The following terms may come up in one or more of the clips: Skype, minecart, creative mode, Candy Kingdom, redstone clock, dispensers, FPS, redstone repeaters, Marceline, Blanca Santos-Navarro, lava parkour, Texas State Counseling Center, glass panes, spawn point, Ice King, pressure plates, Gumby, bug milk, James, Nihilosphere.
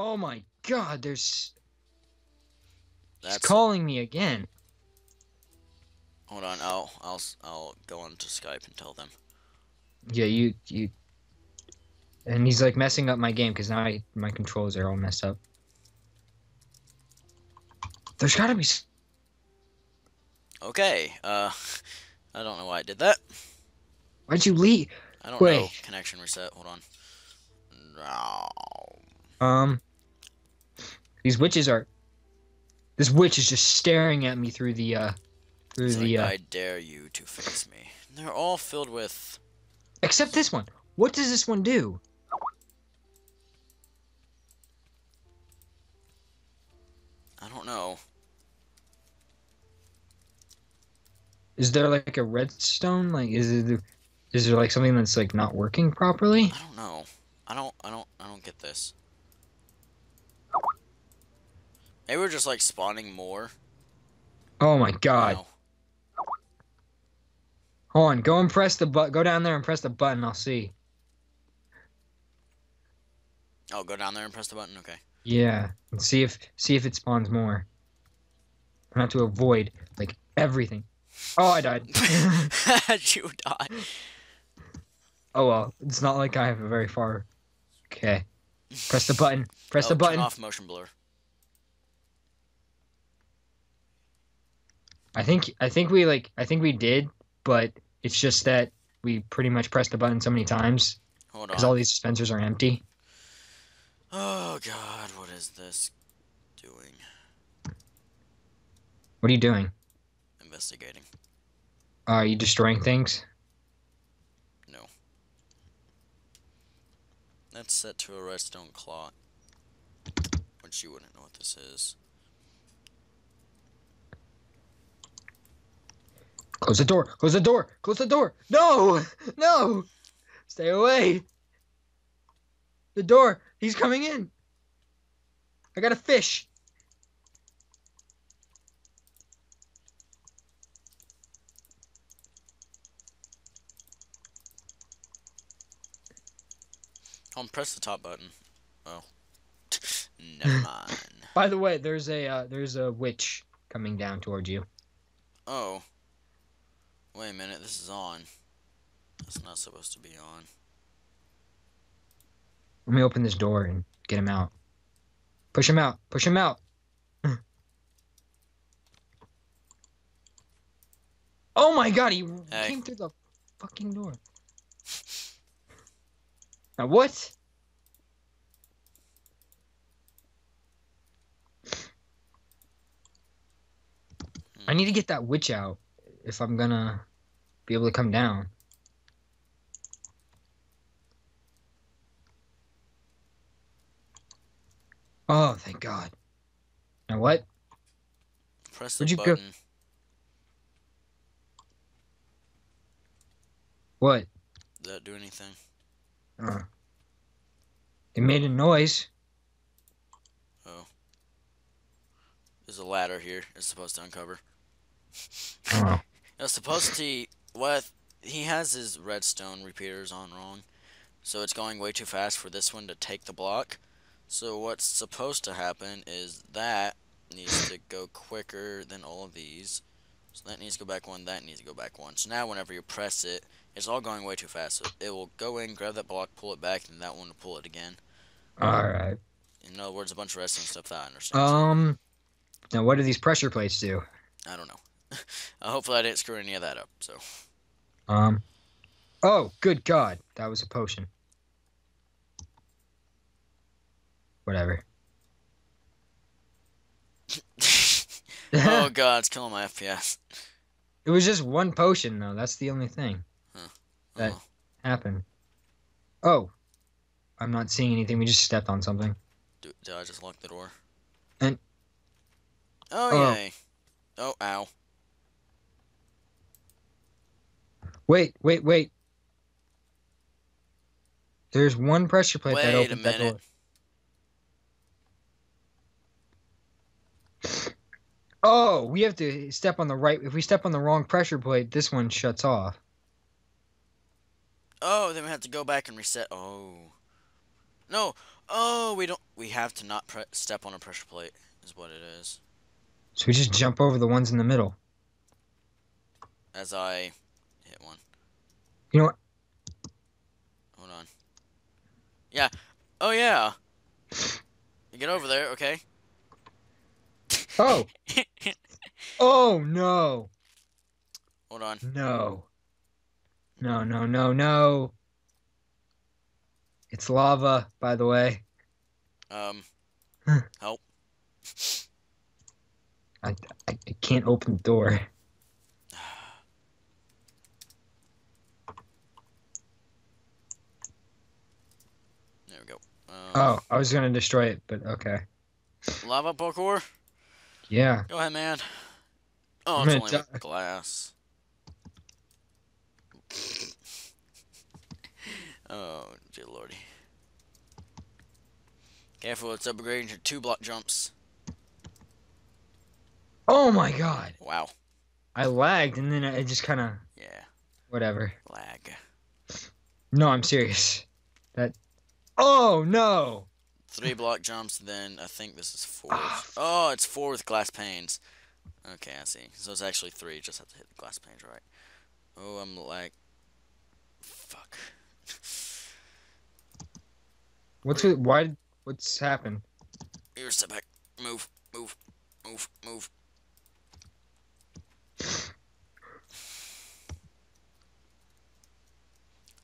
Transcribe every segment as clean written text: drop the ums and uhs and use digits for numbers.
Oh my god, there's... It's calling me again. Hold on, I'll go on to Skype and tell them. Yeah, you... And he's like messing up my game because now my controls are all messed up. There's gotta be... Okay, I don't know why I did that. Why'd you leave? I don't know. Connection reset, hold on. These witches are... This witch is just staring at me through the, I dare you to face me. They're all filled with... Except this one. What does this one do? I don't know. Is there like a redstone? Like, is there like something that's like not working properly? I don't know. I don't get this. They were just like spawning more. Oh my god. No. Hold on, go and press the button. Go down there and press the button, I'll see. Oh, go down there and press the button, okay. Yeah. And see if it spawns more. I have to avoid like everything. Oh, I died. You died. Oh well, it's not like I have a very far. Okay. Press the button. Press the button. Turn off motion blur. I think we did, but it's just that we pretty much pressed the button so many times. Hold on. Because all these dispensers are empty. Oh god, what is this doing? What are you doing? Investigating. Are you destroying things? No. That's set to a redstone clock. Which you wouldn't know what this is. Close the door! Close the door! Close the door! No! No! Stay away! The door! He's coming in! I got a fish! Press the top button. Oh. Never mind. By the way, there's a witch coming down towards you. Oh. Wait a minute, this is on. That's not supposed to be on. Let me open this door and get him out. Push him out. Push him out. Oh my god, he came through the fucking door. Now what? I need to get that witch out if I'm gonna be able to come down. Oh, thank God. Now what? Press the button. Go? What? Did that do anything? It made a noise. Oh. There's a ladder here. It's supposed to uncover. Oh. It's supposed to... What? He has his redstone repeaters on wrong. So it's going way too fast for this one to take the block. So what's supposed to happen is that needs to go quicker than all of these. So that needs to go back one, that needs to go back one. So now whenever you press it, it's all going way too fast. So it will go in, grab that block, pull it back, and that one will pull it again. Alright. In other words, a bunch of redstone stuff that I understand. Now what do these pressure plates do? I don't know. Hopefully I didn't screw any of that up, so. Oh, good god. That was a potion. Whatever. Oh god, it's killing my FPS. It was just one potion, though. That's the only thing that happened. Oh, I'm not seeing anything. We just stepped on something. Did I just lock the door? And oh yay! Oh ow! Wait, wait, wait! There's one pressure plate that opened that door. Oh, we have to step on the right. If we step on the wrong pressure plate, this one shuts off. Oh, then we have to go back and reset. Oh. No. Oh, we have to not step on a pressure plate, is what it is. So we just jump over the ones in the middle. As I hit one. You know what? Hold on. Yeah. Oh, yeah. You get over there, okay? Oh. Oh, no. Hold on. No. No, no, no, no. It's lava, by the way. Help. I can't open the door. There we go. Oh, I was gonna destroy it, but okay. Lava parkour? Yeah. Go ahead, man. Oh, it's only glass. Oh, dear lordy. Careful, it's upgrading to 2-block jumps. Oh my god! Wow. I lagged, and then I just kind of... Yeah. Whatever. Lag. No, I'm serious. That... Oh, no! 3-block jumps, then I think this is 4. Oh, it's 4 with glass panes. Okay, I see. So it's actually 3, just have to hit the glass panes right. Oh, I'm like... Fuck. What's happened? Here, step back. Move, move, move, move.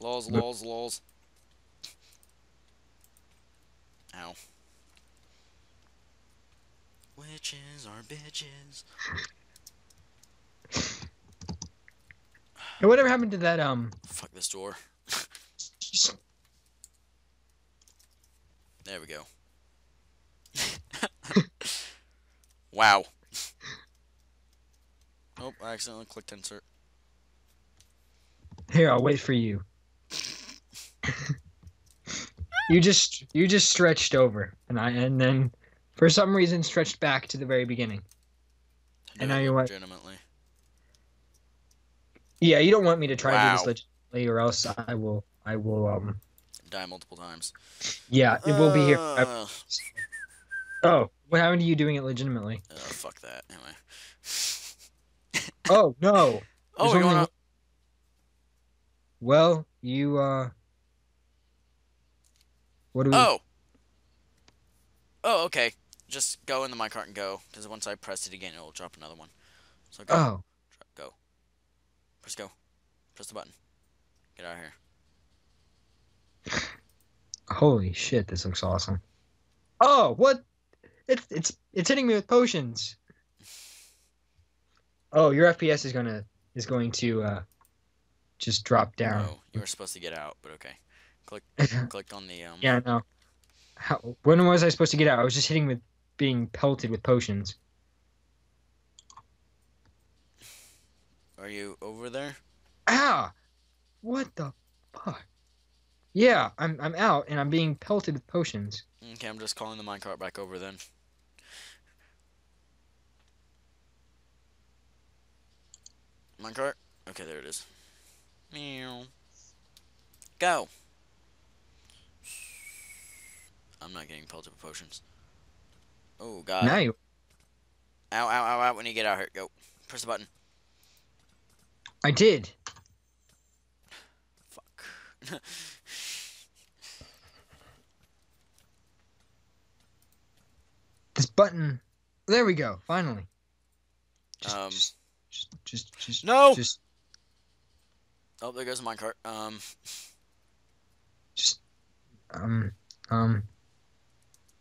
Lols, lols, lols. Ow. Witches are bitches. Hey, whatever happened to that, Fuck this door. There we go. Wow. Oh, I accidentally clicked insert. Here, I'll wait for you. you just stretched over, and then for some reason stretched back to the very beginning. And now you're what? Legitimately. Yeah, you don't want me to try to do this legitimately, or else I will die multiple times. Yeah, it will be here. Oh, what happened to you doing it legitimately? Oh, fuck that. Anyway. Oh, no. Oh, we're going up. Well, you, What do we... Oh! Oh, okay. Just go in the minecart and go, because once I press it again, it'll drop another one. So go. Oh. Go. Press go. Press the button. Get out of here. Holy shit, this looks awesome. Oh, what? It's hitting me with potions. Oh, your FPS is going to just drop down. Oh, you were supposed to get out, but okay. Click on the Yeah, no. When was I supposed to get out? I was just hitting with being pelted with potions. Are you over there? Ah! What the fuck? Yeah, I'm out, and I'm being pelted with potions. Okay, I'm just calling the minecart back over then. Minecart? Okay, there it is. Meow. Go! I'm not getting pelted with potions. Oh, God. Now you... Ow, ow, ow, ow, when you get out here. Go. Press the button. I did. Fuck. This button. There we go. Finally. Just no. Just... Oh, there goes my cart.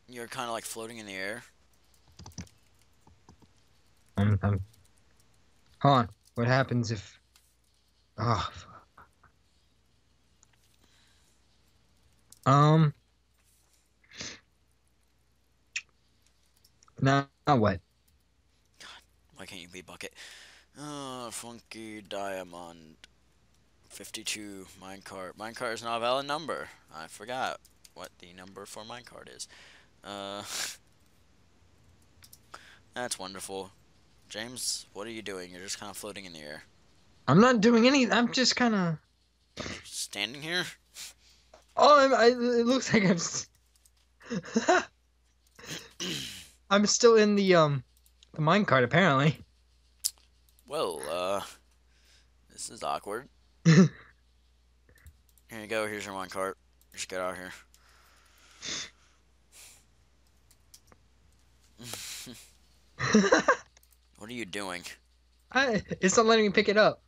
You're kind of like floating in the air. Hold on. What happens if? Oh. Now what? God, why can't you be bucket? Oh, funky diamond. 52 minecart. Minecart is not a valid number. I forgot what the number for minecart is. That's wonderful. James, what are you doing? You're just kind of floating in the air. I'm not doing anything. I'm just kind of standing here. Oh, it looks like I'm. I'm still in the minecart apparently. Well, this is awkward. Here you go. Here's your minecart. Just get out of here. What are you doing? It's not letting me pick it up.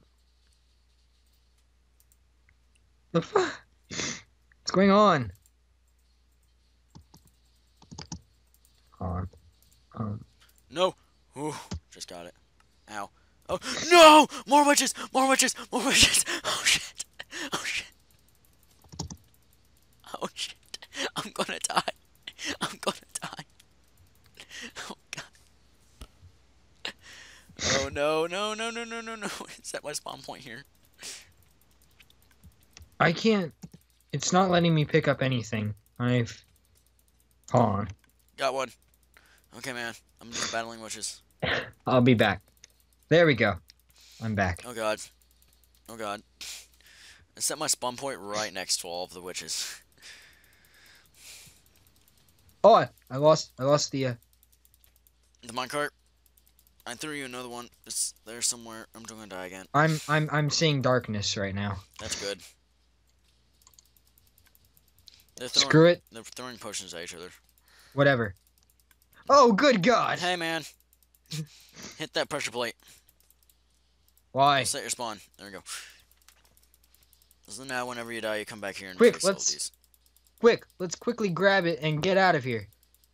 The fuck? What's going on? No. Ooh, just got it. Ow. Oh no! More witches! More witches! More witches! Oh shit! Oh shit! Oh shit! I'm gonna die! I'm gonna die! Oh god! Oh no! No! No! No! No! No! No! Is that my spawn point here? I can't. It's not letting me pick up anything. I've. Hold on. Got one. Okay, man. I'm just battling witches. I'll be back. There we go. I'm back. Oh god. Oh god. I set my spawn point right next to all of the witches. Oh, I lost the minecart. I threw you another one. It's there somewhere. I'm gonna die again. I'm seeing darkness right now. That's good. Screw it. They're throwing potions at each other. Whatever. Oh, good god! Hey, man. Hit that pressure plate. Why? Set your spawn. There we go. So now, whenever you die, you come back here and fix all these. Quick, let's quickly grab it and get out of here.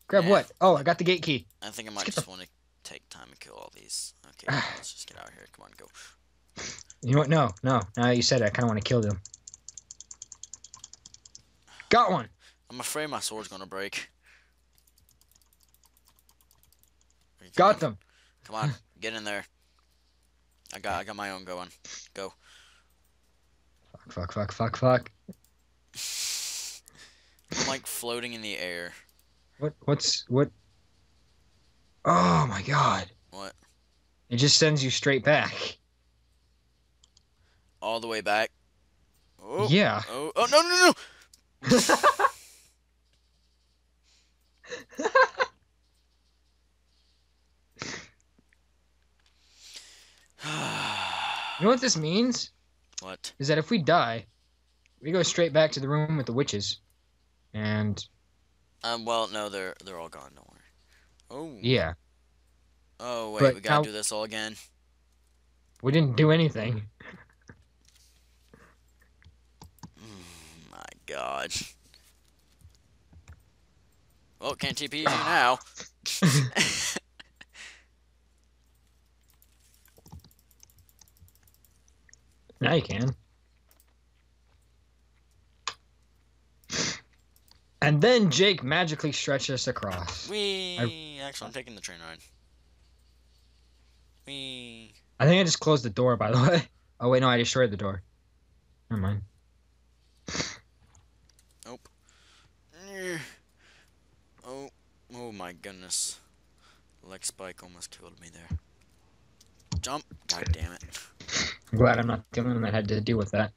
Grab what? Oh, I got the gate key. I think I might just want to take time and kill all these. Okay, let's just get out of here. Come on, go. You know what? No, no. Now you said it, I kind of want to kill them. Got one. I'm afraid my sword's gonna break. Got them. Come on, get in there. I got my own going. Go. Fuck! Fuck! Fuck! Fuck! Fuck! I'm like floating in the air. What? What's what? Oh my god! What? It just sends you straight back. All the way back. Oh. Yeah. Oh! Oh no! No! No! You know what this means? What? Is that if we die, we go straight back to the room with the witches, and well, no, they're all gone. Don't worry. Oh. Yeah. Oh wait, but we gotta do this all again. We didn't do anything. God. Well, can't TP you now. Now you can. And then Jake magically stretched us across. Wee! Actually, I'm taking the train ride. Wee! I think I just closed the door, by the way. Oh, wait, no, I destroyed the door. Never mind. Oh, oh my goodness. Leg spike almost killed me there. Jump! God damn it. I'm glad I'm not the only one that had to deal with that.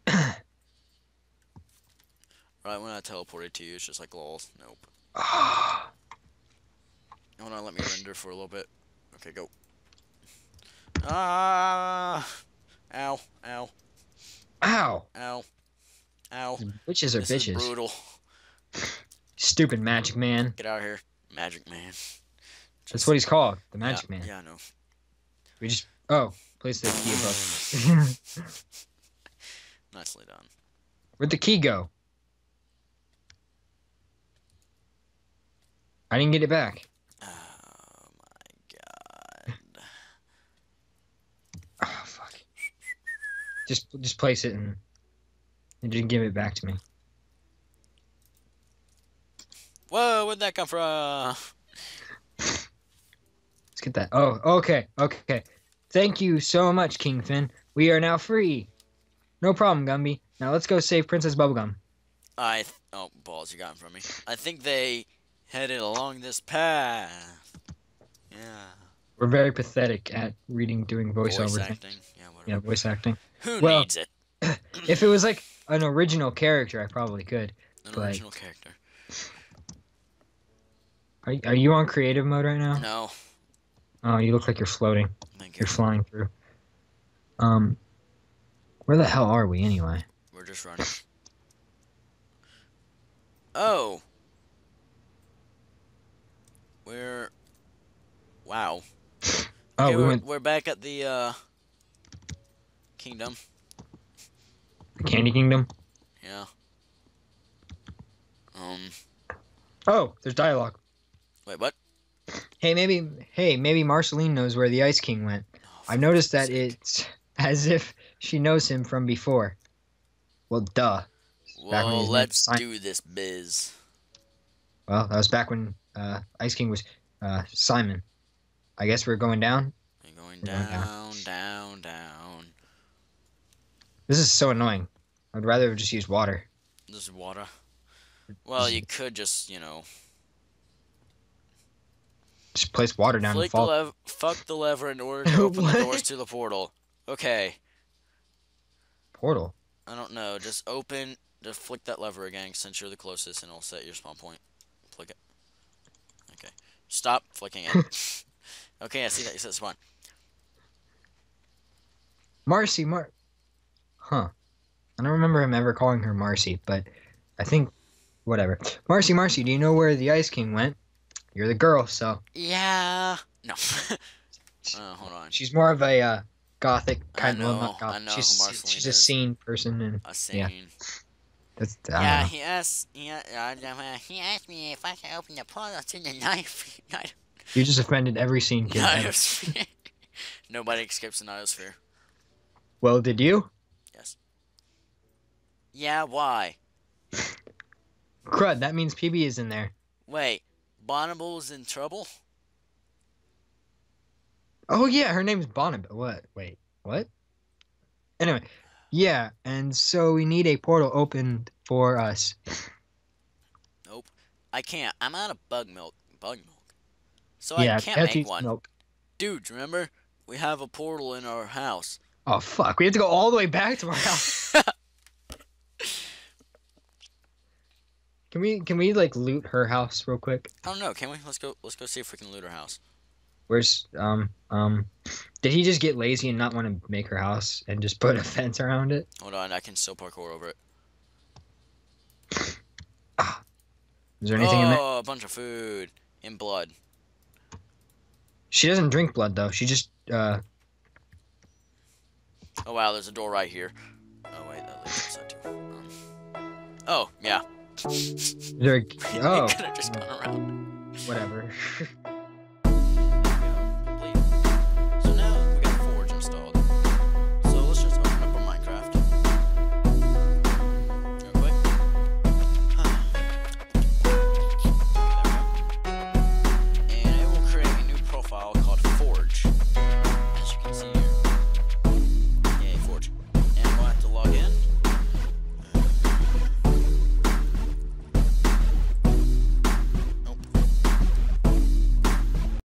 Right when I teleported to you, it's just like lol. Nope. Hold on, let me render for a little bit. Okay, go. Ah! Ow, ow. Ow! Ow. Ow. Witches are bitches. This is brutal. Stupid magic man. Get out of here. Magic man. That's what he's called. The magic man. Yeah, I know. We just... Oh. Place the key above. Nicely done. Where'd the key go? I didn't get it back. Oh, my god. Oh, fuck. Just place it and just give it back to me. Whoa, where'd that come from? Let's get that. Oh, okay, okay. Thank you so much, Kingfin. We are now free. No problem, Gumby. Now let's go save Princess Bubblegum. Oh, balls, you got him from me. I think they headed along this path. Yeah. We're very pathetic at doing voiceover. Voice acting. Yeah, whatever. Yeah, voice acting. Who needs it? If it was like an original character, I probably could. An original character. Are you on creative mode right now? No. Oh, you look like you're floating. Thank you. You're flying through. Where the hell are we anyway? We're just running. Oh. We're... Wow. Oh, okay, we're back at the, Kingdom. The Candy Kingdom? Yeah. Oh, there's dialogue. Wait, what? Hey, maybe Marceline knows where the Ice King went. Oh, I've noticed that it's as if she knows him from before. Well, duh. Well, let's do this biz. Well, that was back when Ice King was Simon. I guess we're going down? We're going down, down, down. This is so annoying. I'd rather just use water. This is water. Well, you could just, you know... Just place water down and fall. Fuck the lever in order to open the doors to the portal. Okay. Portal? I don't know. Just open... Just flick that lever again, since you're the closest, and it'll set your spawn point. Flick it. Okay. Stop flicking it. Okay, I see that you said spawn. Marcy, Huh. I don't remember him ever calling her Marcy, but I think... Whatever. Marcy, Marcy, do you know where the Ice King went? You're the girl, so... Yeah... No. Hold on. She's more of a, gothic kind of... Not gothic. I know she's, who Marceline she's a scene is. Person. And, a scene. Yeah. That's, yeah, he asked me if I could open the portal to the knife. You just offended every scene, kid. Nihilosphere. Nobody escapes the Nihilosphere. Well, did you? Yes. Yeah, why? Crud, that means PB is in there. Wait, Bonnible's in trouble? Oh, yeah, her name's Bonnibel. What? Wait, what? Anyway, yeah, and so we need a portal opened for us. Nope. I can't. I'm out of bug milk. Bug milk. So yeah, I can't make one. Milk. Dude, remember? We have a portal in our house. Oh, fuck. We have to go all the way back to our house. Can we like loot her house real quick? I don't know. Can we? Let's go see if we can loot her house. Where's did he just get lazy and not want to make her house and just put a fence around it? Hold on, I can still parkour over it. Ah, is there anything in there? Oh, a bunch of food and blood. She doesn't drink blood though. She just Oh wow, there's a door right here. Oh wait, that leads inside too. Oh yeah. Oh. It could have just gone around. Whatever.